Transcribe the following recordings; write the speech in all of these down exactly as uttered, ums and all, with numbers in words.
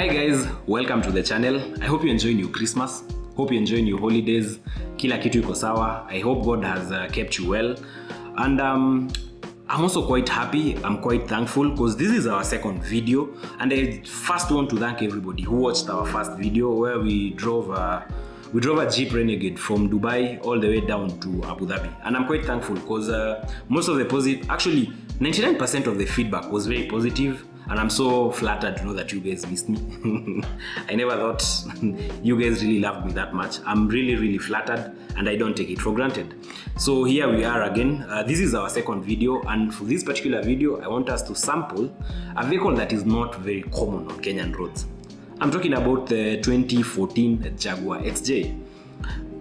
Hi guys, welcome to the channel. I hope you're enjoying your Christmas. Hope you're enjoying your holidays. Kila kitu iko sawa. I hope God has uh, kept you well. And um, I'm also quite happy. I'm quite thankful because this is our second video. And I first want to thank everybody who watched our first video where we drove a, we drove a Jeep Renegade from Dubai all the way down to Abu Dhabi. And I'm quite thankful because uh, most of the positive, actually ninety-nine percent of the feedback was very positive. And I'm so flattered to know that you guys missed me. I never thought you guys really loved me that much. I'm really, really flattered and I don't take it for granted. So here we are again. Uh, this is our second video, and for this particular video, I want us to sample a vehicle that is not very common on Kenyan roads. I'm talking about the twenty fourteen Jaguar X J.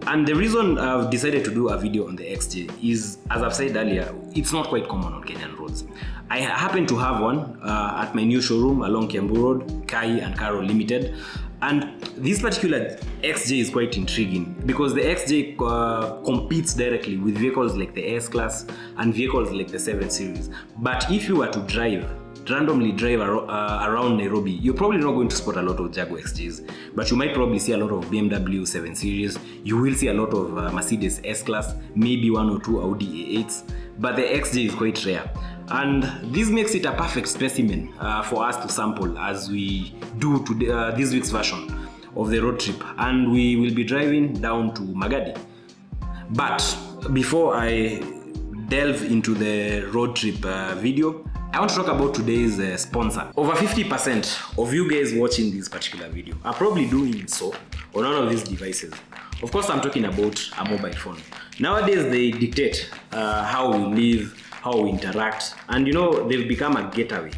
And the reason I've decided to do a video on the X J is, as I've said earlier, it's not quite common on Kenyan roads. I happen to have one uh, at my new showroom along Kiambu Road, Kai and Karo Limited. And this particular X J is quite intriguing because the X J uh, competes directly with vehicles like the S Class and vehicles like the seven series. But if you were to drive, randomly drive ar uh, around Nairobi, you're probably not going to spot a lot of Jaguar X Js, but you might probably see a lot of B M W seven series, you will see a lot of uh, Mercedes S Class, maybe one or two Audi A eights, but the X J is quite rare. And this makes it a perfect specimen uh, for us to sample as we do today, uh, this week's version of the road trip. And we will be driving down to Magadi. But before I delve into the road trip uh, video, I want to talk about today's uh, sponsor. Over fifty percent of you guys watching this particular video are probably doing so on one of these devices. Of course, I'm talking about a mobile phone. Nowadays, they dictate uh, how we live, how we interact, and you know, they've become a gateway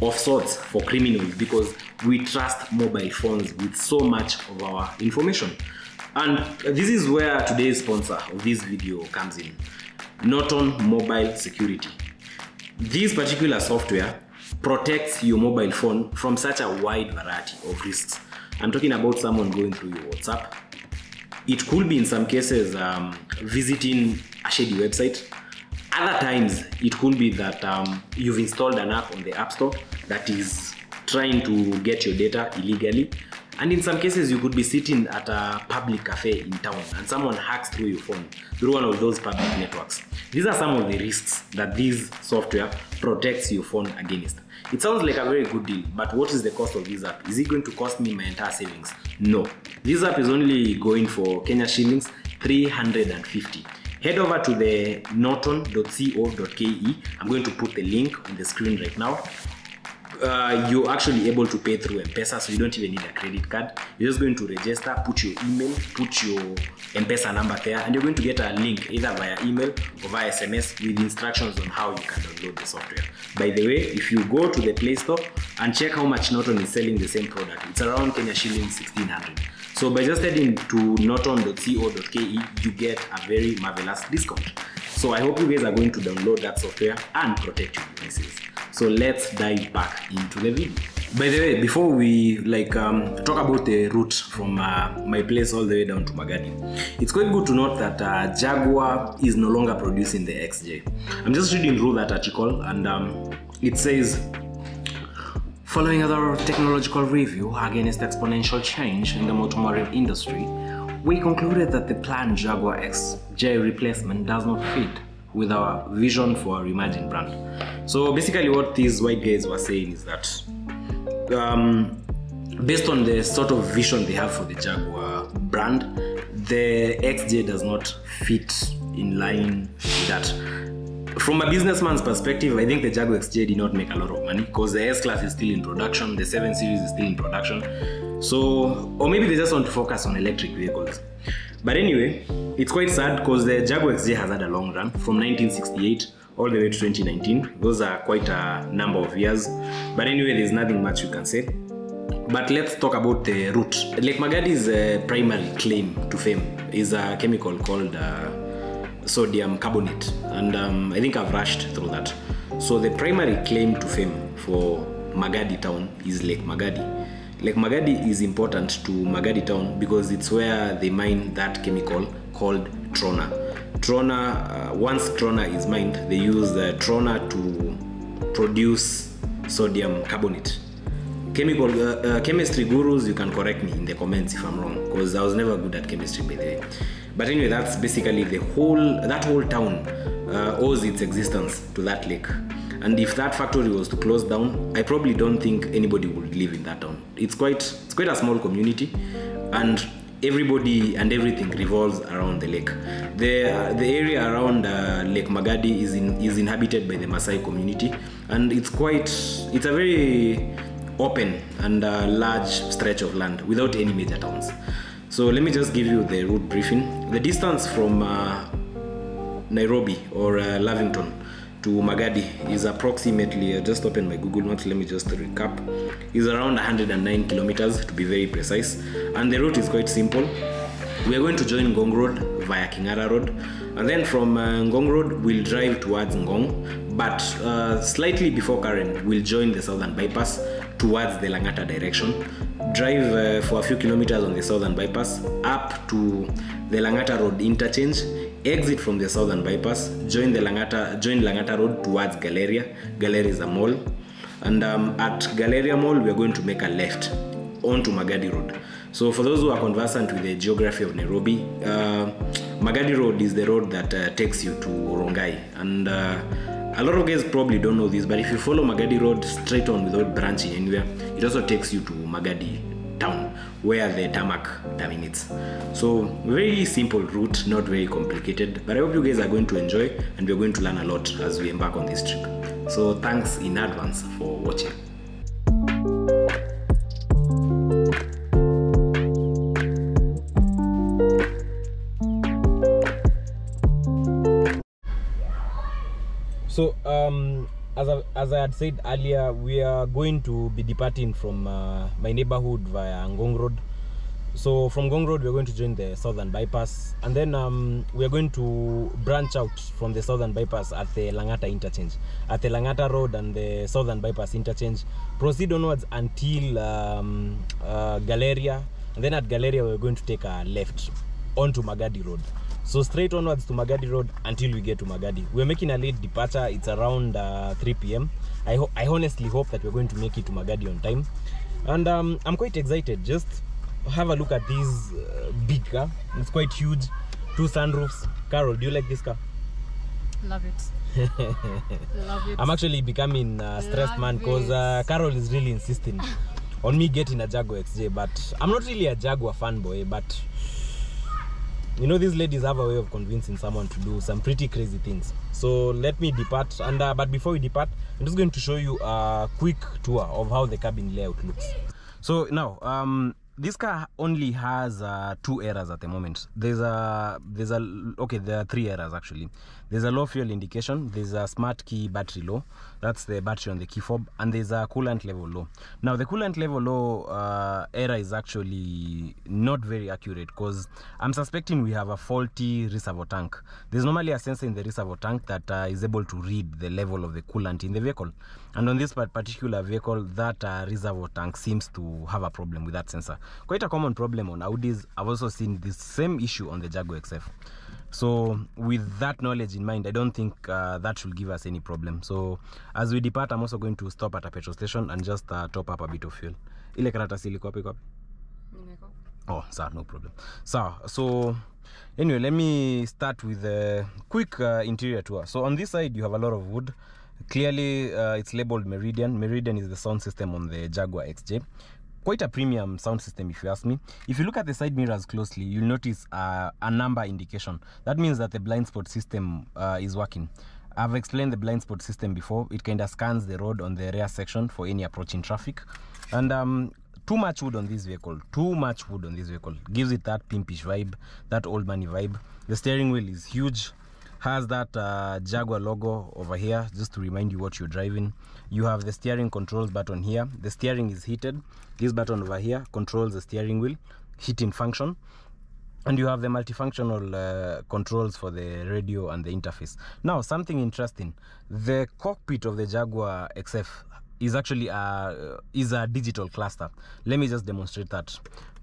of sorts for criminals because we trust mobile phones with so much of our information. And this is where today's sponsor of this video comes in, Norton Mobile Security. This particular software protects your mobile phone from such a wide variety of risks. I'm talking about someone going through your WhatsApp. It could be in some cases um, visiting a shady website. Other times it could be that um, you've installed an app on the App Store that is trying to get your data illegally. And in some cases, you could be sitting at a public cafe in town and someone hacks through your phone through one of those public networks. These are some of the risks that this software protects your phone against. It sounds like a very good deal, but what is the cost of this app? Is it going to cost me my entire savings? No. This app is only going for Kenya shillings three hundred and fifty. Head over to the norton dot co dot ke. I'm going to put the link on the screen right now. Uh, you're actually able to pay through M-Pesa, so you don't even need a credit card. You're just going to register, put your email, put your M-Pesa number there, and you're going to get a link either via email or via S M S with instructions on how you can download the software. By the way, if you go to the Play Store and check how much Norton is selling the same product, it's around Kenya shillings sixteen hundred. So by just heading to norton dot co dot ke, you get a very marvelous discount. So I hope you guys are going to download that software and protect your devices. So let's dive back into the video. By the way, before we like um, talk about the route from uh, my place all the way down to Magadi, it's quite good to note that uh, Jaguar is no longer producing the X J. I'm just reading through that article and um, it says, following other technological review against exponential change in the automotive industry, we concluded that the planned Jaguar X J replacement does not fit with our vision for our emerging brand. So basically what these white guys were saying is that um, based on the sort of vision they have for the Jaguar brand, the X J does not fit in line with that. From a businessman's perspective, I think the Jaguar X J did not make a lot of money because the S-Class is still in production, the seven series is still in production. So, or maybe they just want to focus on electric vehicles. But anyway, it's quite sad because the Jaguar X J has had a long run from nineteen sixty-eight all the way to twenty nineteen. Those are quite a number of years. But anyway, there's nothing much you can say. But let's talk about the route. Lake Magadi's uh, primary claim to fame is a chemical called uh, sodium carbonate. And um, I think I've rushed through that. So the primary claim to fame for Magadi town is Lake Magadi. Lake Magadi is important to Magadi town because it's where they mine that chemical called trona. Trona, uh, once trona is mined, they use the trona to produce sodium carbonate. chemical uh, uh, chemistry gurus, you can correct me in the comments if I'm wrong, because I was never good at chemistry, by the way. But anyway, that's basically the whole, that whole town uh, owes its existence to that lake. And if that factory was to close down, I probably don't think anybody would live in that town. It's quite, it's quite a small community, and everybody and everything revolves around the lake. The, uh, the area around uh, Lake Magadi is, in, is inhabited by the Maasai community, and it's quite, it's a very open and uh, large stretch of land without any major towns. So let me just give you the route briefing. The distance from uh, Nairobi or uh, Lavington to Magadi is approximately, uh, just open my Google Maps, let me just recap, is around one hundred nine kilometers to be very precise. And the route is quite simple. We are going to join Ngong Road via Kingara Road, and then from uh, Ngong Road we'll drive towards Ngong, but uh, slightly before Karen we'll join the southern bypass towards the Langata direction, drive uh, for a few kilometers on the southern bypass up to the Langata Road interchange, exit from the southern bypass, join the Langata, join Langata Road towards Galleria. Galleria is a mall, and um, at Galleria Mall we are going to make a left onto Magadi Road. So for those who are conversant with the geography of Nairobi, uh, Magadi Road is the road that uh, takes you to Rongai, and uh, a lot of guys probably don't know this, but if you follow Magadi Road straight on without branching anywhere, it also takes you to Magadi town, where the tarmac terminates. So very simple route, not very complicated, but I hope you guys are going to enjoy, and we're going to learn a lot as we embark on this trip. So thanks in advance for watching. So, um, as, I, as I had said earlier, we are going to be departing from uh, my neighborhood via Ngong Road. So from Ngong Road, we're going to join the southern bypass, and then um, we're going to branch out from the southern bypass at the Langata interchange, at the Langata Road and the southern bypass interchange. Proceed onwards until um, uh, Galleria, and then at Galleria, we're going to take a left onto Magadi Road. So straight onwards to Magadi Road until we get to Magadi. We're making a late departure. It's around uh, three p m I, ho I honestly hope that we're going to make it to Magadi on time. And um, I'm quite excited. Just have a look at this uh, big car. It's quite huge. Two sunroofs. Carol, do you like this car? Love it. Love it. I'm actually becoming a stressed man because uh, Carol is really insisting on me getting a Jaguar X J. But I'm not really a Jaguar fanboy, but you know, these ladies have a way of convincing someone to do some pretty crazy things. So let me depart, and uh, but before we depart, I'm just going to show you a quick tour of how the cabin layout looks. So now, um, this car only has uh, two errors at the moment. There's a, there's a, okay, there are three errors actually. There's a low fuel indication, there's a smart key battery low, that's the battery on the key fob, and there's a coolant level low. Now the coolant level low uh, error is actually not very accurate, because I'm suspecting we have a faulty reservoir tank. There's normally a sensor in the reservoir tank that uh, is able to read the level of the coolant in the vehicle, and on this particular vehicle, that uh, reservoir tank seems to have a problem with that sensor. Quite a common problem on Audis. I've also seen this same issue on the Jaguar X F. So with that knowledge in mind, I don't think uh, that should give us any problem. So as we depart, I'm also going to stop at a petrol station and just uh, top up a bit of fuel. Ile karatasi liko wapi kwapi? Nimeko. Oh, sir, no problem. So, so anyway, let me start with a quick uh, interior tour. So on this side, you have a lot of wood. Clearly, uh, it's labeled Meridian. Meridian is the sound system on the Jaguar X J. Quite a premium sound system, if you ask me. If you look at the side mirrors closely, you'll notice uh, a number indication. That means that the blind spot system uh, is working. I've explained the blind spot system before. It kind of scans the road on the rear section for any approaching traffic. And um, too much wood on this vehicle, too much wood on this vehicle. Gives it that pimpish vibe, that old money vibe. The steering wheel is huge. Has that uh, Jaguar logo over here, just to remind you what you're driving. You have the steering controls button here. The steering is heated. This button over here controls the steering wheel, heating function. And you have the multifunctional uh, controls for the radio and the interface. Now, something interesting. The cockpit of the Jaguar X F is actually a, is a digital cluster. Let me just demonstrate that.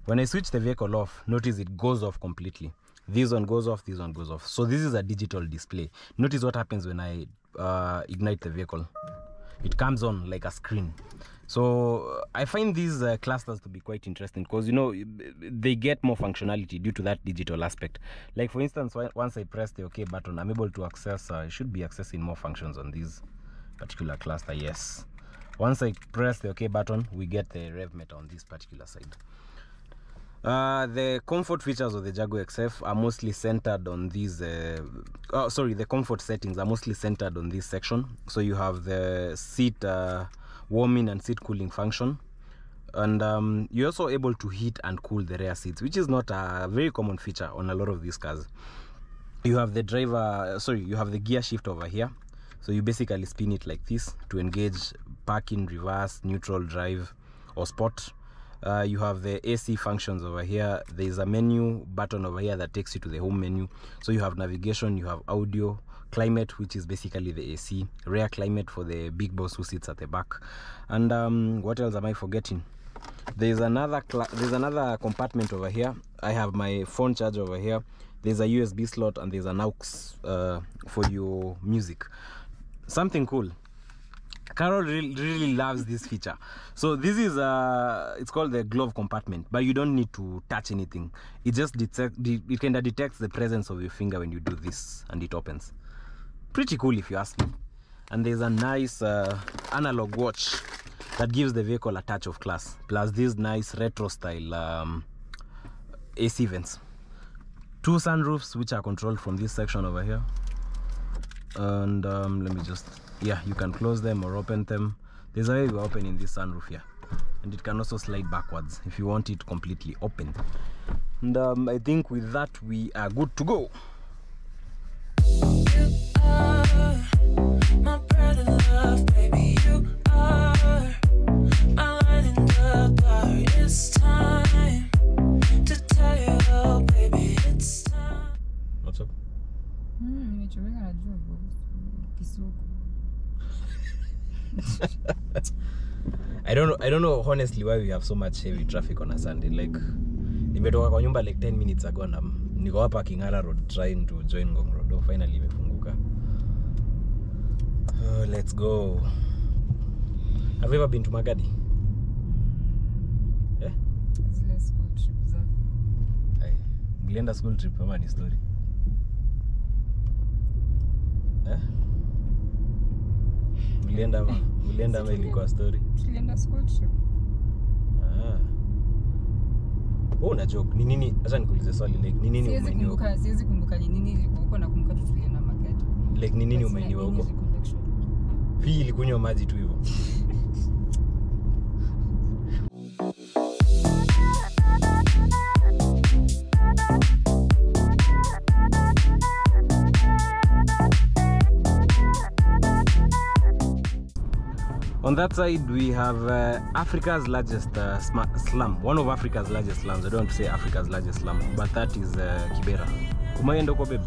When I switch the vehicle off, notice it goes off completely. This one goes off, this one goes off. So this is a digital display. Notice what happens when I uh, ignite the vehicle. It comes on like a screen. So I find these uh, clusters to be quite interesting because, you know, they get more functionality due to that digital aspect. Like, for instance, once I press the OK button, I'm able to access, I uh, should be accessing more functions on this particular cluster. Yes, once I press the OK button, we get the rev meter on this particular side. Uh, the comfort features of the Jaguar X F are mostly centered on these uh, oh, sorry the comfort settings are mostly centered on this section. So you have the seat uh, warming and seat cooling function, and um, you're also able to heat and cool the rear seats, which is not a very common feature on a lot of these cars. You have the driver sorry you have the gear shift over here, so you basically spin it like this to engage parking, reverse, neutral, drive or sport. Uh, you have the A C functions over here. There is a menu button over here that takes you to the home menu. So you have navigation, you have audio, climate, which is basically the A C, rear climate for the big boss who sits at the back. And um, what else am I forgetting? There's another there's another compartment over here. I have my phone charger over here. There's a U S B slot and there's an aux uh, for your music. Something cool. Carol really, really loves this feature. So this is uh it's called the glove compartment, but you don't need to touch anything. It just detects, it kind of detects the presence of your finger when you do this, and it opens. Pretty cool if you ask me. And there's a nice uh, analog watch that gives the vehicle a touch of class, plus these nice retro style um, A C vents. Two sunroofs which are controlled from this section over here. And um, let me just, yeah, you can close them or open them. There's a way we're opening this sunroof here, and it can also slide backwards if you want it completely open. And um, I think with that we are good to go. You are my bread and love, baby. You are my light in the dark. It's time to tell you all, baby. It's time. What's up? Mm, I don't know, I don't know honestly why we have so much heavy traffic on a Sunday. Like, nimetoka kwa nyumba like ten minutes ago na niko hapa Kingara Road trying to join Ngong Road. Oh, finally imefunguka. Oh, let's go. Have you ever been to Magadi? Eh? Zile school trip za. Hai. Nilienda school trip kama ni story. Eh? Mlienda mlienda ama ilikuwa story? Tulienda school trip. Ah. Oh, na joke. Ni nini? Acha nikuulize swali, like ni nini umenywa? Siwezi kumbuka, siwezi kumbuka ni nini ilikuwa huko na kumbuka tulienda Magadi. Like ni nini umenywa huko? Hii ilikunywa maji tu hivyo. On that side, we have uh, Africa's largest uh, slum. One of Africa's largest slums. I don't want to say Africa's largest slum, but that is uh, Kibera. Umayenda huko, babe?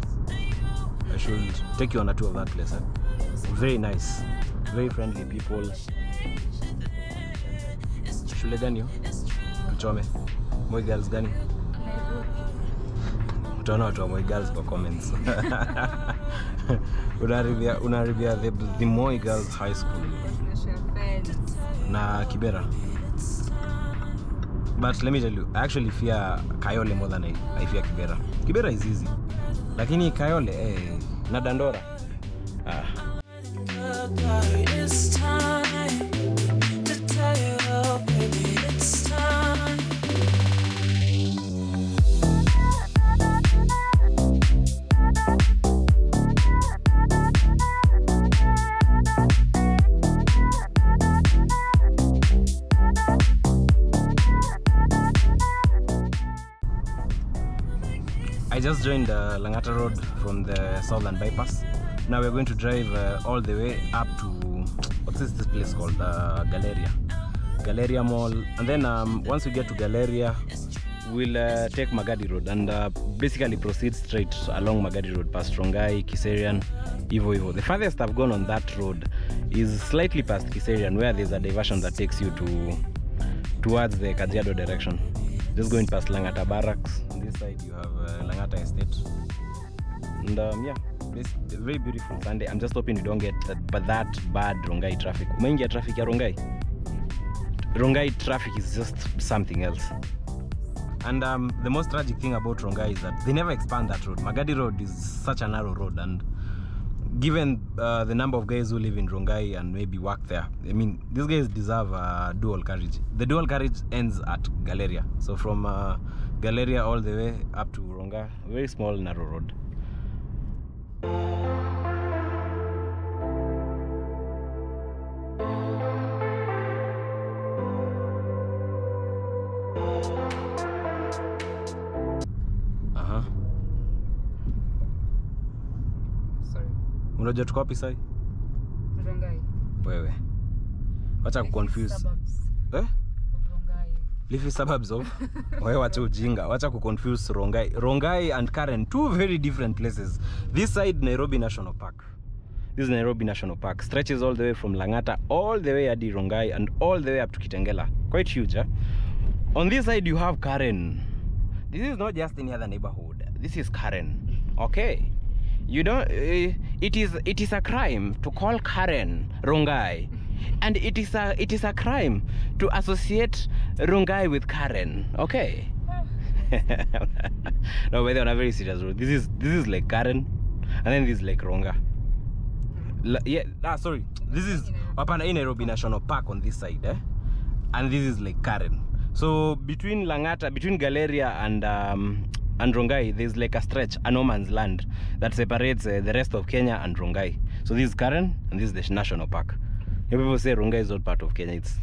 I should take you on a tour of that place. Eh? Very nice. Very friendly people. Shule gani yo? Mchome. Moi girls gani? Mtaona watu wa Moi girls kwa comments. Unaharibia, unaharibia the, the Moi girls high school. Na Kibera. But let me tell you, I actually fear Kayole more than I, I fear Kibera. Kibera is easy. Lakini Kayole, eh, na Dandora. Ah. It's time to tell you all, baby, it's time. I just joined uh, Langata Road from the Southern Bypass. Now we're going to drive uh, all the way up to, what is this place called? Uh, Galleria. Galleria Mall. And then um, once we get to Galleria, we'll uh, take Magadi Road and uh, basically proceed straight along Magadi Road past Rongai, Kiserian, Ivo Ivo. The farthest I've gone on that road is slightly past Kiserian, where there's a diversion that takes you to towards the Kajiado direction. Just going past Langata Barracks. On this side you have uh, Langata Estate. And um, yeah, it's a very beautiful Sunday. I'm just hoping you don't get that, but that bad Rongai traffic. Umengia traffic ya Rongai? Rongai traffic is just something else. And um, the most tragic thing about Rongai is that they never expand that road. Magadi Road is such a narrow road, and given uh, the number of guys who live in Rongai and maybe work there, I mean, these guys deserve a dual carriage. The dual carriage ends at Galeria. So from uh, Galeria all the way up to Rongai, very small, narrow road. Unajua tuko wapi sai? Rongai. Wewe. Wacha kuconfuse. Eh? Rongai. Leafy suburbs of. Wewe wacha ujinga. Wacha kuconfuse Rongai. Rongai and Karen, two very different places. This side Nairobi National Park. This is Nairobi National Park. Stretches all the way from Langata all the way hadi Rongai and all the way up to Kitengela. Quite huge, eh? On this side you have Karen. This is not just any other neighborhood. This is Karen. Okay. You don't. Uh, it is. It is a crime to call Karen Rongai, and it is a. It is a crime to associate Rongai with Karen. Okay. No, but on a very serious road. This is. This is like Karen, and then this is like Ronga. La, yeah. Ah, sorry. This is Wapana in Nairobi National Park on this side, eh? And this is like Karen. So between Langata, between Galeria and. Um, And Rongai, there's like a stretch, a no man's land that separates uh, the rest of Kenya and Rongai. So this is Karen and this is the national park. You people say Rongai is not part of Kenya. It's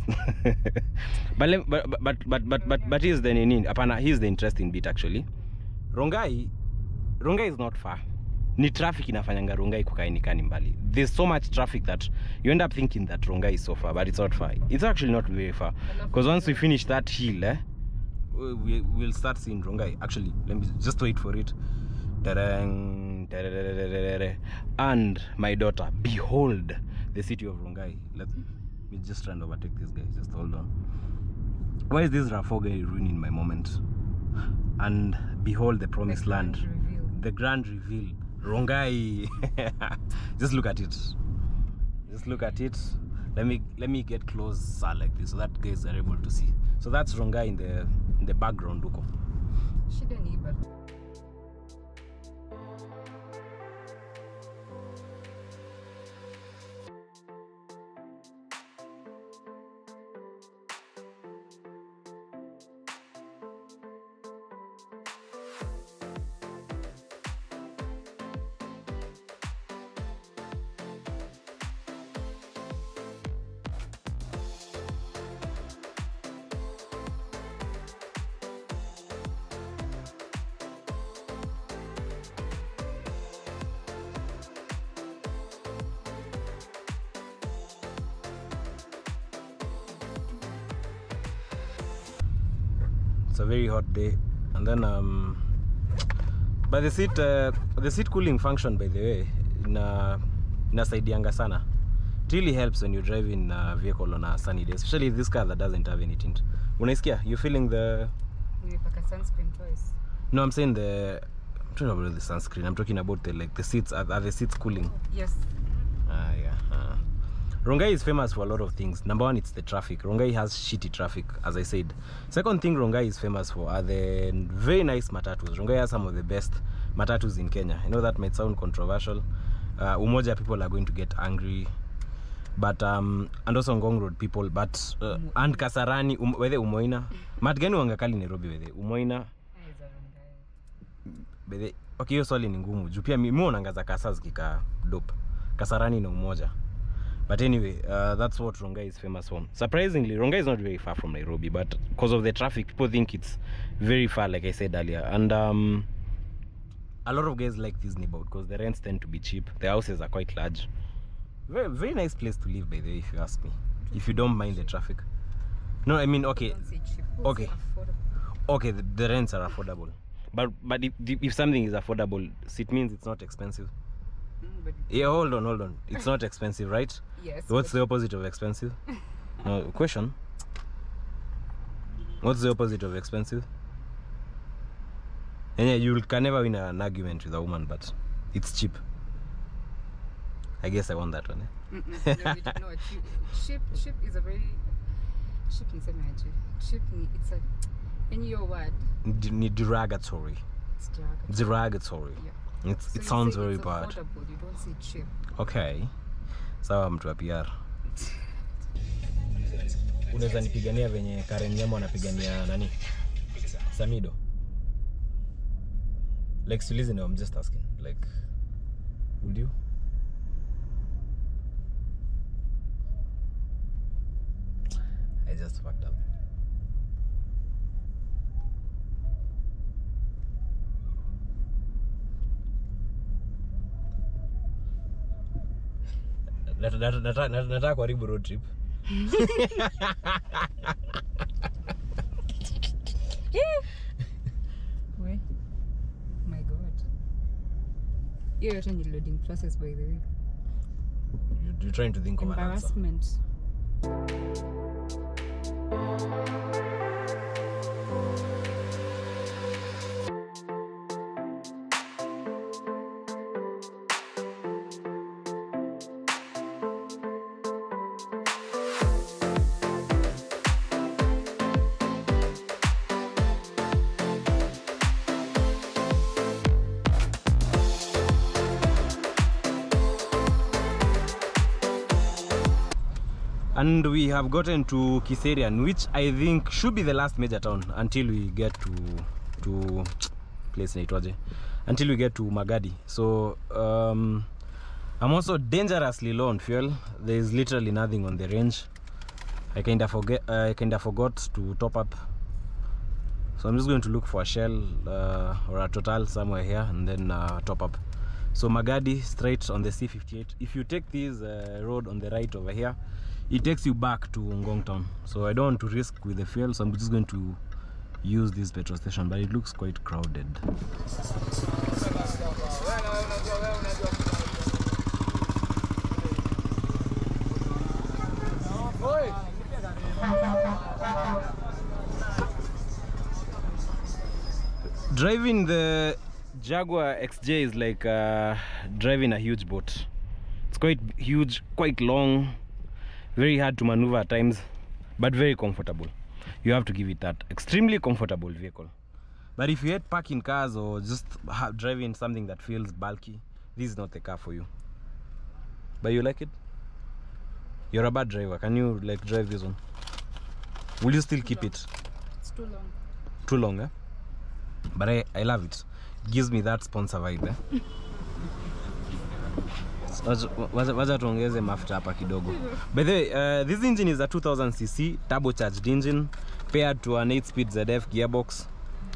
but, but but but but but but here's the apana here's the interesting bit actually. Rongai, Rongai is not far. Ni traffic inafanyanga Rongai kukainekani mbali. There's so much traffic that you end up thinking that Rongai is so far, but it's not far. It's actually not very far, because once we finish that hill, eh, we will start seeing Rongai. Actually, let me just wait for it. And my daughter, behold the city of Rongai. Let me just try and overtake this guy. Just hold on. Why is this RAV four guy ruining my moment? And behold the promised land, the grand reveal, Rongai. Just look at it. Just look at it. Let me let me get close like this so that guys are able to see. So that's Rongai in the in the background, Duko. She didn't even. It's a very hot day, and then um, by the seat, uh, the seat cooling function, by the way, na inasaidianga sana. It really helps when you drive in a vehicle on a sunny day, especially this car that doesn't have any tint. Unaisikia? You feeling the? Nimepaka sunscreen twice. No, I'm saying the. I'm talking about the sunscreen. I'm talking about the like the seats. Are, are the seats cooling? Yes. Ah yeah. Ah. Rongai is famous for a lot of things. Number one, it's the traffic. Rongai has shitty traffic, as I said. Second thing Rongai is famous for are the very nice matatus. Rongai has some of the best matatus in Kenya. I know that might sound controversial. Uh, Umoja people are going to get angry. But, um, and also Ngong Road people, but, uh, and Kasarani, um, whether Umoina. Matgani wangakali Nairobi, whether Umoina. Whether, okay, you're solid in Ngumu. Jupia, mi muonangaza kasas kika dope. Kasarani na Umoja. But anyway, uh, that's what Rongai is famous for. Surprisingly, Rongai is not very far from Nairobi, but because of the traffic, people think it's very far, like I said earlier. And um, a lot of guys like this neighborhood because the rents tend to be cheap. The houses are quite large. Very, very nice place to live, by the way, if you ask me. If you don't mind the traffic. No, I mean, okay. Okay. Okay, the, the rents are affordable. But but if, if something is affordable, it means it's not expensive. But yeah, hold on, hold on. It's not expensive, right? Yes. What's the opposite of expensive? No, question. What's the opposite of expensive? And yeah, you can never win an argument with a woman, but it's cheap. I guess I won that one. Eh? Mm-mm, no, it, no, cheap, cheap, cheap is a very Shipping it's a in your word. Ni derogatory. It's derogatory. derogatory. Yeah. It, so it sounds very bad. Affordable. You don't say cheap. Okay. So I'm to appear. Unaweza nipigania venye Karen Nyama anapigania nani? Samido. Like, so listen, I'm just asking. Like, would you? I just fucked up. Nataka kuharibu road trip. Where? My God. You're in the loading process, by the way. You're, you're trying to think of an answer. Embarrassment. And we have gotten to Kiserian, which I think should be the last major town until we get to to place Naitwaje, until we get to Magadi. So um, I'm also dangerously low on fuel. There is literally nothing on the range. I kinda forget. I kinda forgot to top up. So I'm just going to look for a Shell uh, or a Total somewhere here, and then uh, top up. So Magadi straight on the C fifty-eight. If you take this uh, road on the right over here, it takes you back to Ngong town. So I don't want to risk with the fuel, so I'm just going to use this petrol station, but it looks quite crowded. Driving the Jaguar X J is like uh, driving a huge boat. It's quite huge, quite long, very hard to maneuver at times, but very comfortable. You have to give it that. Extremely comfortable vehicle. But if you hate parking cars or just driving something that feels bulky, this is not the car for you. But you like it? You're a bad driver. Can you like drive this one? Will you still keep it? It's too long. Too long, eh? But I, I love it. Gives me that sponsor vibe. Wacha tuongeze mafuta hapa kidogo. By the way, uh, this engine is a two thousand c c turbocharged engine paired to an eight speed Z F gearbox,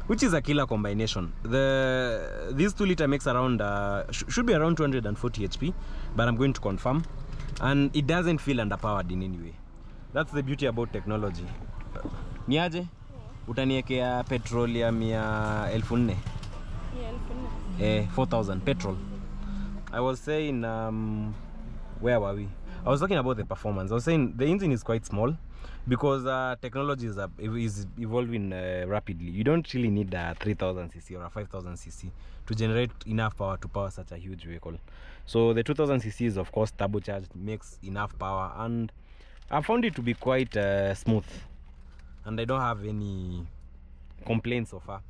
which is a killer combination. The this two liter makes around uh, sh should be around two hundred forty h p, but I'm going to confirm, and it doesn't feel underpowered in any way. That's the beauty about technology. Niaje? Utaniekea petrol ya mia elfu nne. Eh, four thousand petrol. I was saying, um, where were we? I was talking about the performance. I was saying the engine is quite small because uh, technology is, up, is evolving uh, rapidly. You don't really need a three thousand c c or a five thousand c c to generate enough power to power such a huge vehicle. So the two thousand c c is of course turbocharged, makes enough power, and I found it to be quite uh, smooth, and I don't have any complaints so far.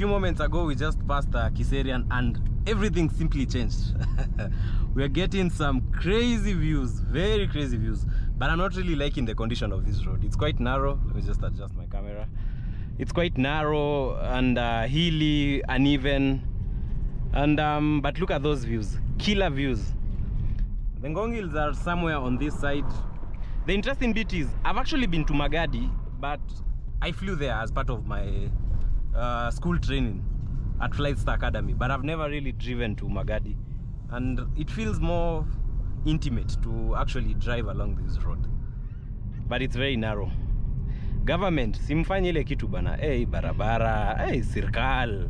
Few moments ago we just passed uh, Kiserian, and everything simply changed. We are getting some crazy views, very crazy views, but I'm not really liking the condition of this road. It's quite narrow. Let me just adjust my camera. It's quite narrow and uh, hilly, uneven, and um, but look at those views, killer views. The Ngong Hills are somewhere on this side. The interesting bit is I've actually been to Magadi, but I flew there as part of my Uh, school training at Flight Star Academy, but I've never really driven to Magadi, and it feels more intimate to actually drive along this road. but it's very narrow. Government simfanye ile kitu bana, hey, barabara, hey, serikali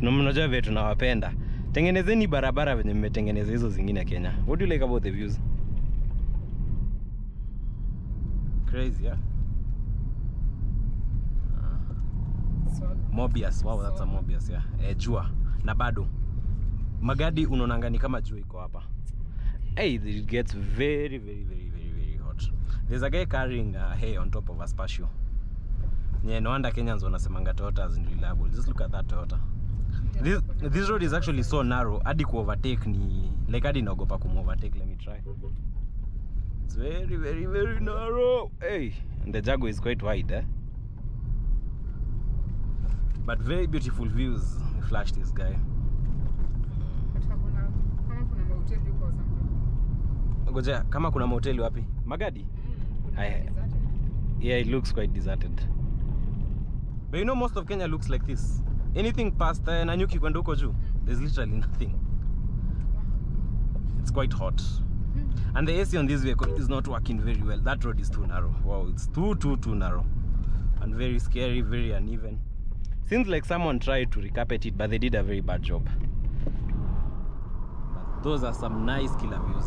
mnajua vile tunawapenda, tengenezeni barabara venye mmetengeneza hizo zingine Kenya. What do you like about the views? Crazy, yeah? Mobius, wow, that's a Mobius, yeah. Eh, jua na bado Magadi unaonanga ni kama jua iko hapa. Hey, it gets very very very very very hot. There's a guy carrying uh, hay on top of a spatio. Yeah, no wonder Kenyans wanasemanga Toyota is reliable. Just look at that Toyota. This this road is actually so narrow. Hadi ku overtake ni like hadi naogopa ku overtake. Let me try. It's very very very narrow. Hey, and the Jaguar is quite wide, eh? But very beautiful views. We flashed this guy. Ngoja, kama kuna mahoteli wapi? Magadi? Mm, I, yeah, it looks quite deserted. But you know, most of Kenya looks like this. Anything past uh, Nanyuki kwenda huko juu, there's literally nothing. It's quite hot. And the A C on this vehicle is not working very well. That road is too narrow. Wow, it's too, too, too narrow. And very scary, very uneven. Seems like someone tried to recarpet it, but they did a very bad job. But those are some nice killer views.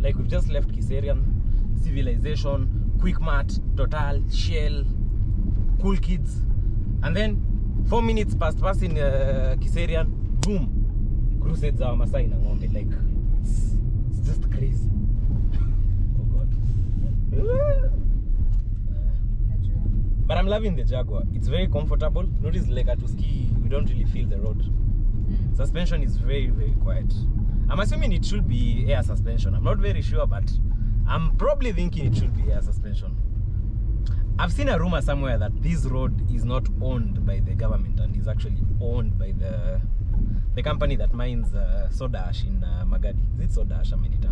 Like we've just left Kiserian, Civilization, Quick Mart, Total, Shell, Cool Kids, and then four minutes past passing uh, Kiserian, boom, crusades are Masai na ngombe. Like it's, it's just crazy. Oh God. But I'm loving the Jaguar. It's very comfortable. Notice like at ski, we don't really feel the road. Suspension is very very quiet. I'm assuming it should be air suspension. I'm not very sure, but I'm probably thinking it should be air suspension. I've seen a rumor somewhere that this road is not owned by the government and is actually owned by the the company that mines uh, soda ash in uh, Magadi. Is it soda ash? I mean, it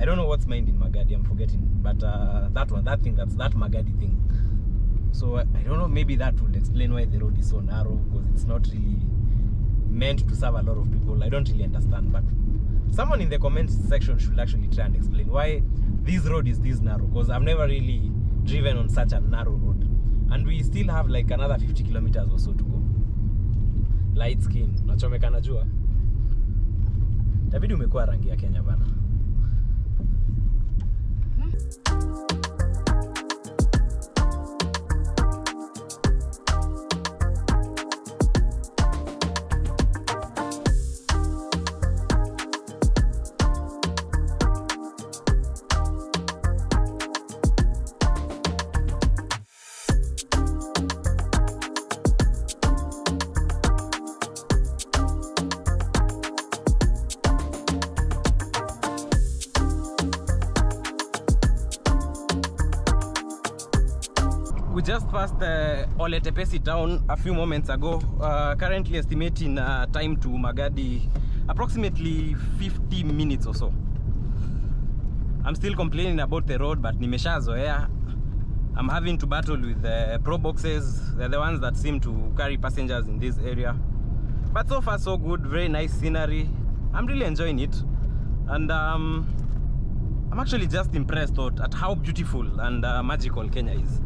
I don't know what's mined in Magadi. I'm forgetting. But uh, that one, that thing, that's that Magadi thing. So I don't know. Maybe that would explain why the road is so narrow, because it's not really meant to serve a lot of people. I don't really understand, but someone in the comment section should actually try and explain why this road is this narrow, because I've never really driven on such a narrow road. And we still have like another fifty kilometers or so to go. Light skin nachomeka najua tabidi umekuwa rangi ya Kenya bana. Just passed uh, Ole Tepesi town a few moments ago. Uh, currently estimating uh, time to Magadi approximately fifty minutes or so. I'm still complaining about the road, but nimeshazoea. I'm having to battle with uh, pro boxes. They're the ones that seem to carry passengers in this area. But so far so good. Very nice scenery. I'm really enjoying it, and um, I'm actually just impressed at how beautiful and uh, magical Kenya is.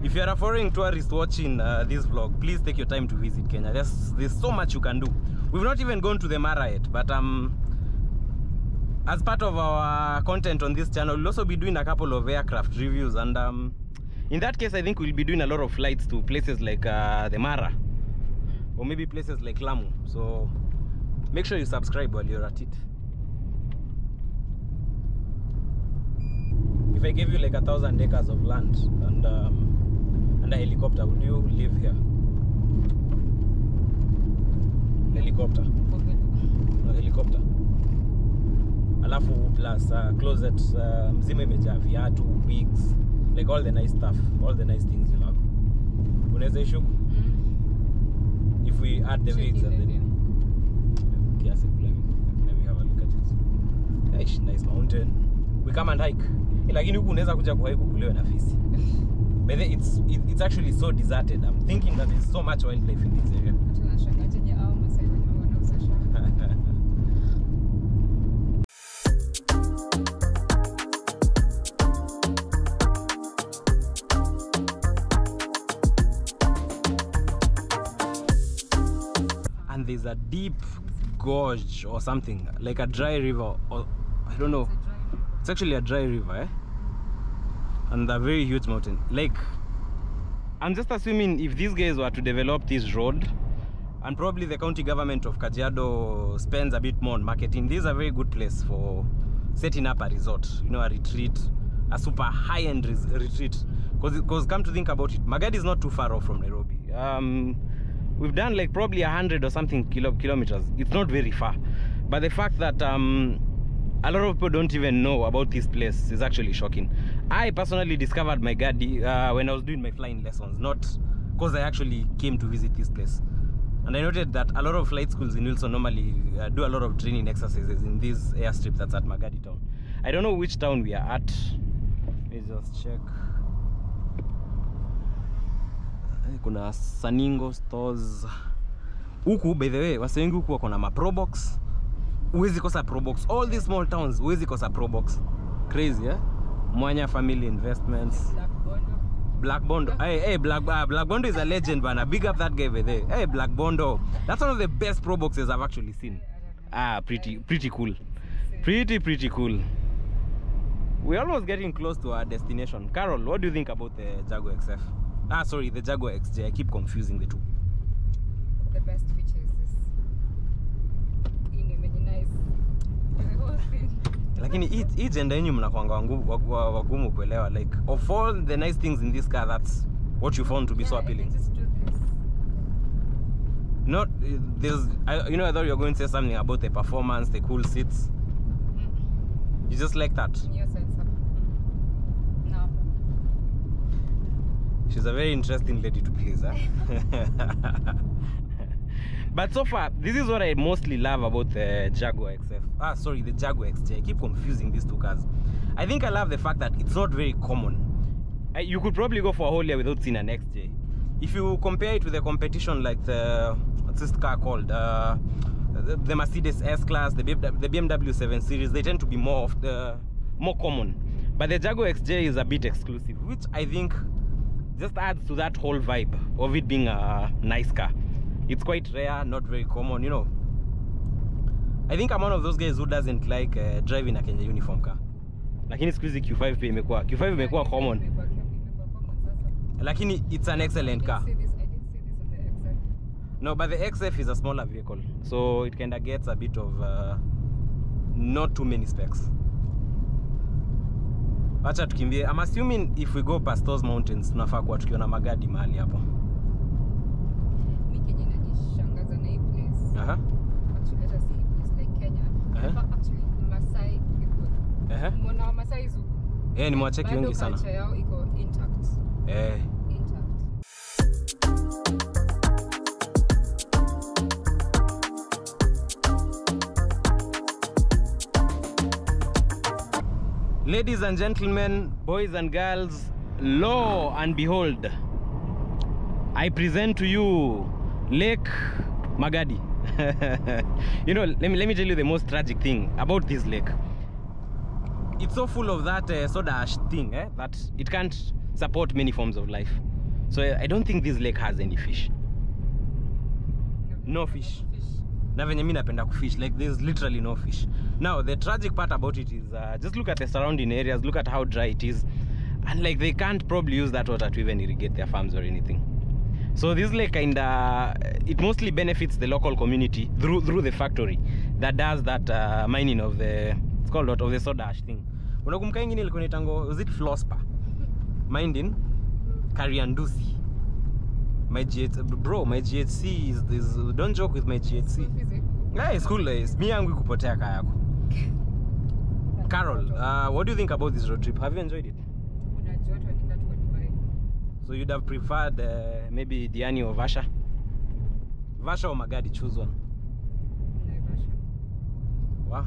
If you are a foreign tourist watching uh, this vlog, please take your time to visit Kenya. There's, there's so much you can do. We've not even gone to the Mara yet, but um, as part of our content on this channel, we'll also be doing a couple of aircraft reviews, and um, In that case, I think we'll be doing a lot of flights to places like uh, the Mara, or maybe places like Lamu. So make sure you subscribe while you're at it. If I gave you like a thousand acres of land and um, and a helicopter, would you live here? Helicopter. Okay. No, helicopter. Alafu plus uh, closet, uh, mzima imejaa viatu, wigs, like all the nice stuff, all the nice things you love. Unaweza ishuku? Mm. If we add the wigs and then. Okay, let me let me have a look at it. Nice, nice mountain. We come and hike. Lakini huku unaweza kuja kuhike kukulewa na fisi. But then it's it, it's actually so deserted. I'm thinking that there's so much wildlife in this area. And there's a deep gorge or something, like a dry river, or I don't know. It's actually a dry river, eh? And a very huge mountain. Like, I'm just assuming if these guys were to develop this road, and probably the county government of Kajiado spends a bit more on marketing, this is a very good place for setting up a resort, you know, a retreat, a super high-end retreat. Because come to think about it, Magadi is not too far off from Nairobi. Um, we've done like probably a hundred or something kilo kilometers. It's not very far. But the fact that um, a lot of people don't even know about this place is actually shocking. I personally discovered Magadi uh, when I was doing my flying lessons, not because I actually came to visit this place. And I noted that a lot of flight schools in Wilson normally uh, do a lot of training exercises in this airstrip that's at Magadi town. I don't know which town we are at. Let me just check. Kuna Saningo stores. Uku, by the way, wasengi huku kuna ma Pro Box. Uwezi kosa Pro Box. All these small towns, uwezi kosa Pro Box. Crazy, eh? Mwanya Family Investments. Black Bondo. Hey, hey, Black, uh, Black Bondo is a legend, man. I big up that guy over there. Hey, Black Bondo. That's one of the best Pro Boxes I've actually seen. Ah, pretty, pretty cool. Pretty, pretty cool. We're almost getting close to our destination. Carol, what do you think about the Jaguar X F? Ah, sorry, the Jaguar X J. I keep confusing the two. The best feature is this. Inimaginize the whole thing. Lakini each gender yenyu mnakuanga wagumu kuelewa. Like, of all the nice things in this car, that's what you found to be yeah, so appealing. Just do this. Not there's, I, you know, I thought you were going to say something about the performance, the cool seats. Mm-hmm. You just like that. Yes, no. She's a very interesting lady to please, huh? But so far, this is what I mostly love about the Jaguar X F. Ah, sorry, the Jaguar X J. I keep confusing these two cars. I think I love the fact that it's not very common. Uh, you could probably go for a whole year without seeing an X J. If you compare it with the competition, like the, what's this car called? Uh, the, the Mercedes S Class, the, the B M W seven series, they tend to be more of the, more common. But the Jaguar X J is a bit exclusive, which I think just adds to that whole vibe of it being a nice car. It's quite rare, not very common, you know. I think I'm one of those guys who doesn't like uh, driving a Kenya uniform car. Lakini squeezy Q five pia imekuwa. Q five imekuwa common. Lakini it's an excellent car. I didn't see this, I didn't see this on the X F. No, but the X F is a smaller vehicle. So it kinda gets a bit of uh, not too many specs. Acha tukimbie. I'm assuming if we go past those mountains, tunafaa kuwa tukiona Magadi mahali hapo. Uh-huh. Actually, let us see it's like Kenya. Uh-huh. Actually, Masai people. Uh-huh. Mwana Masai is. Eh, ni mwacheki wengi sana. Culture yao iko intact. Eh. Intact. Ladies and gentlemen, boys and girls, lo and behold, I present to you Lake Magadi. You know, let me let me tell you the most tragic thing about this lake. It's so full of that uh, soda ash thing, eh, that it can't support many forms of life. So uh, I don't think this lake has any fish. No fish. Na venye mimi napenda kufish, like there's literally no fish. Now the tragic part about it is uh, just look at the surrounding areas, look at how dry it is. and like they can't probably use that water to even irrigate their farms or anything. So this lake kinda, it mostly benefits the local community through through the factory that does that uh, mining of the, it's called what, of the soda ash thing. Unakumbuka ingine ilikuwa inaitangwa, was it Flospa? Mined in Kariandusi. My G H C, bro, my G H C is, is, don't joke with my G H C. Yeah, it's cool. It's me and kupotea kayako. Carol, uh, what do you think about this road trip? Have you enjoyed it? So you'd have preferred uh, maybe Diani or Vasha? Vasha or Magadi, choose one. Wow.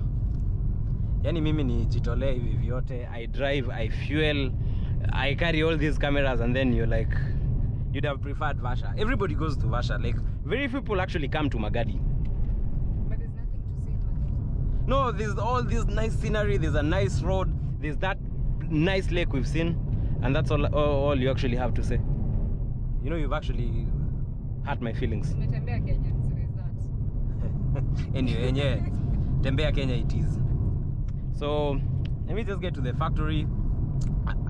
Yani mimi ni jitolea hivi vyote. I drive, I fuel, I carry all these cameras, and then you're like, you'd have preferred Vasha. Everybody goes to Vasha. Like, very few people actually come to Magadi. But there's nothing to see in Magadi. No, there's all this nice scenery, there's a nice road, there's that nice lake we've seen. And that's all, all, all you actually have to say. You know, you've actually hurt my feelings. Tembea Kenya, so is that. Anyway, yeah. Tembea Kenya it is. So, let me just get to the factory.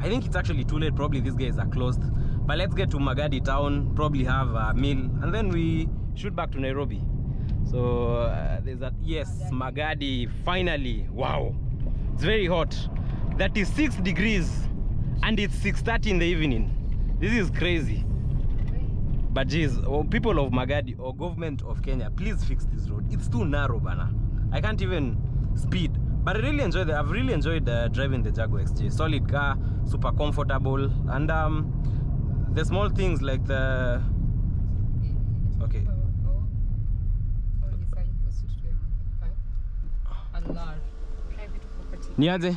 I think it's actually too late. Probably these guys are closed. But let's get to Magadi town, probably have a meal. And then we shoot back to Nairobi. So, uh, there's that. Yes, Magadi, finally. Wow. It's very hot. thirty-six degrees. And it's six thirty in the evening. This is crazy. But geez, oh, people of Magadi or government of Kenya, please fix this road. It's too narrow, bana. I can't even speed. But I really enjoyed it. I've really enjoyed uh, driving the Jaguar X J. Solid car, super comfortable, and um, the small things like the. Okay. Niaje?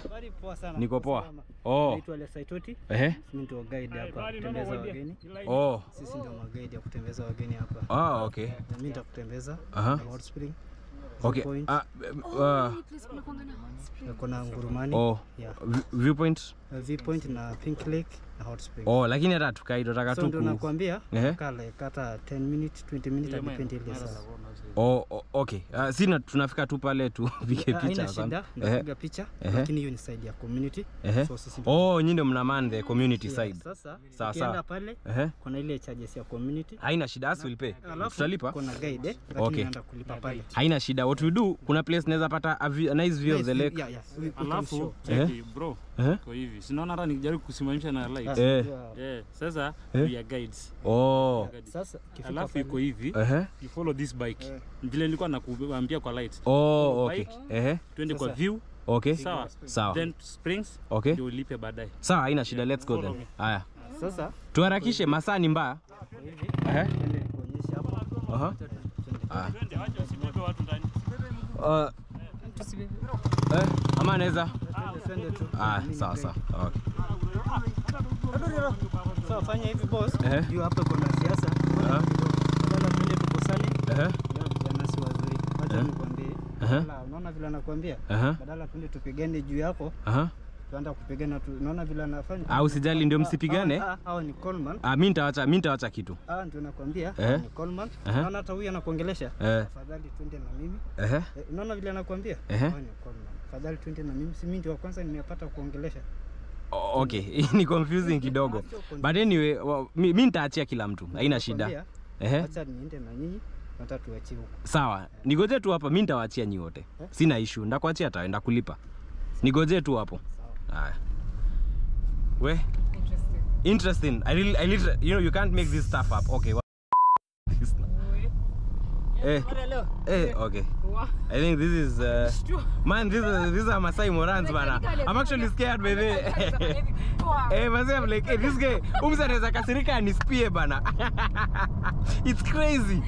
Niko poa. Oh. Naitwa Lesaitoti. Ehe. Mimi ndio guide hapa kutembeza wageni. Oh. Sisi ndio guide ya kutembeza wageni hapa. Ah, oh, okay. Mimi nitakutembeza. Aha. Hot spring. Okay. Ah, kuna Ngurumani. Oh. Viewpoint. Viewpoint na Pink Lake na Hot Spring. Oh, lakini hata tukai tutaka tu. Ndio nakwambia kale kata ten minutes twenty minutes hadi twenty minutes. Oh, oh, okay. Uh, sina tunafika tu pale tu pige picha sana. Piga picha lakini hiyo ni side ya community. So sisi. Oh, nyinyi ndio mnaman the community side. Sasa ukienda pale kuna ile charges ya community. Haina shida, as will pay. Tutalipa. Kuna guide lakini unaenda kulipa pale. Haina shida. What we do, kuna place naweza pata a nice view of the lake. Alafu bro. Kwa hivi. Sinaona hata nikijaribu kusimamisha na light. Eh. Eh. Sasa we are guides. Oh. Sasa alafu iko hivi. You follow this bike. Ndile nilikuwa nakuambia kwa light. Oh, okay. Eh. Twende kwa view. Okay. Sawa. Sawa. Then springs. Okay. Ndio ulipe baadaye. Sawa, haina shida. Let's go then. Haya. Sasa tuharakishe, masaa ni mbaya. Eh. Kuonyesha hapo. Aha. Ah. Twende acha usibebe watu ndani. Ah. Eh, ama naweza. Ah, sawa sawa. Okay. So fanya hivi boss, juu hapa kuna siasa. Aha. Kama tunende tukosali. Aha. Jana si wazuri. Acha nikwambie. Aha. Unaona vile anakuambia? Badala tunende tupigane juu yako. Aha. Tunaenda kupigana tu. Unaona vile anafanya? Au sijali ndio msipigane? Hao ni conman. Ah, mimi nitaacha, mimi nitaacha kitu. Ah, ndio nakwambia, ni conman. Unaona hata huyu anakuongelesha? Afadhali twende na mimi. Unaona vile anakuambia? Ni conman. Afadhali twende na mimi. Mimi ndio kwanza nimepata kuongelesha. Okay, ni confusing kidogo. But anyway, well, mimi nitaachia kila mtu. Haina shida. Ehe. Acha niende na nyinyi. Nataka tuachie huko. Sawa. Nigoje tu hapa, mimi nitawaachia nyinyi wote. Sina issue. Ndakuachia hata enda kulipa. Nigoje tu hapo. Aye. Where? Interesting. Interesting. I really, I literally, you know, you can't make this stuff up. Okay. What? This. Hey. Hey. Okay. I think this is. Uh, man, this uh, these are Masai Morans, man. I'm actually scared, baby. Hey, Masai, I'm like, hey, this guy. Umsa reza kasirika and his pie, bana. It's crazy.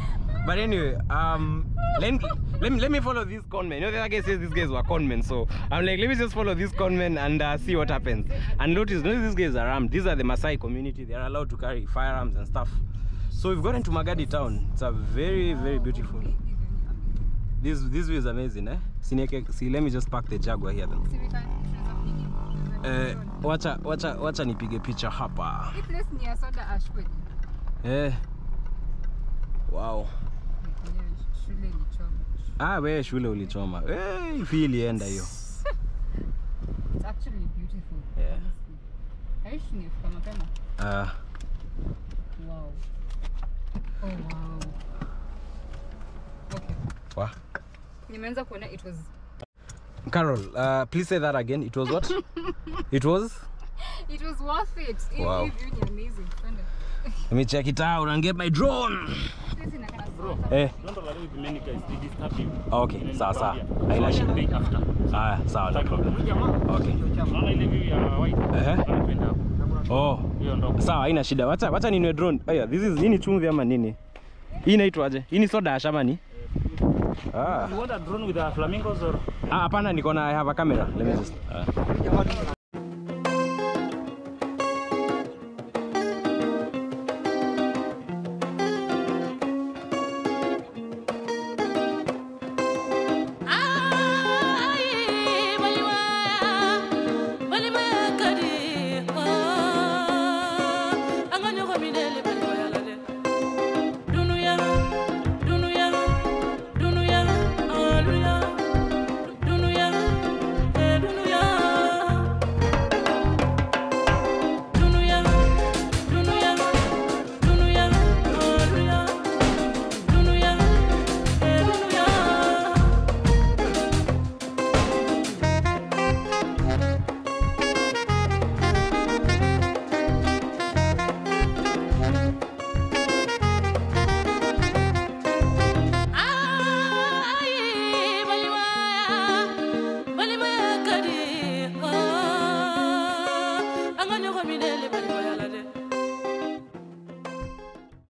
But anyway, um, let me, let me, let me follow these conmen. You know, the other guy says these guys were conmen, so I'm like, let me just follow these conmen and uh, see what happens. And notice, notice these guys are armed. These are the Maasai community. They are allowed to carry firearms and stuff. So we've gotten to Magadi town. It's a very, very beautiful. This, this view is amazing, eh? See, let me just park the Jaguar here then. Uh, wacha, wacha, wacha nipige picha hapa. This place near soda ash. Eh. Wow. Shule ulichoma. Ah, wewe shule ulichoma. Eh, feel yenda hiyo. It's actually beautiful. Yeah. Honestly. Uh, wow. Oh wow. Okay. Wow. Nimeanza kuona it was Carol, uh, please say that again. It was what? It was? It was worth it. Wow. It was really amazing. Let me check it out and get my drone. Bro, eh. Don't allow the many guys to disturb you. Okay, sawa sawa. I'll share it after. Ah, sawa. No problem. Okay. Uh-huh. Oh. Sawa, haina shida. Wacha wacha ninue drone. Aya, this is nini chumvi ama nini? Hii inaitwaje? Hii ni soda shama ni? Ah. You want a drone with the flamingos or? Ah, hapana niko na I have a camera. Let me just. Ah.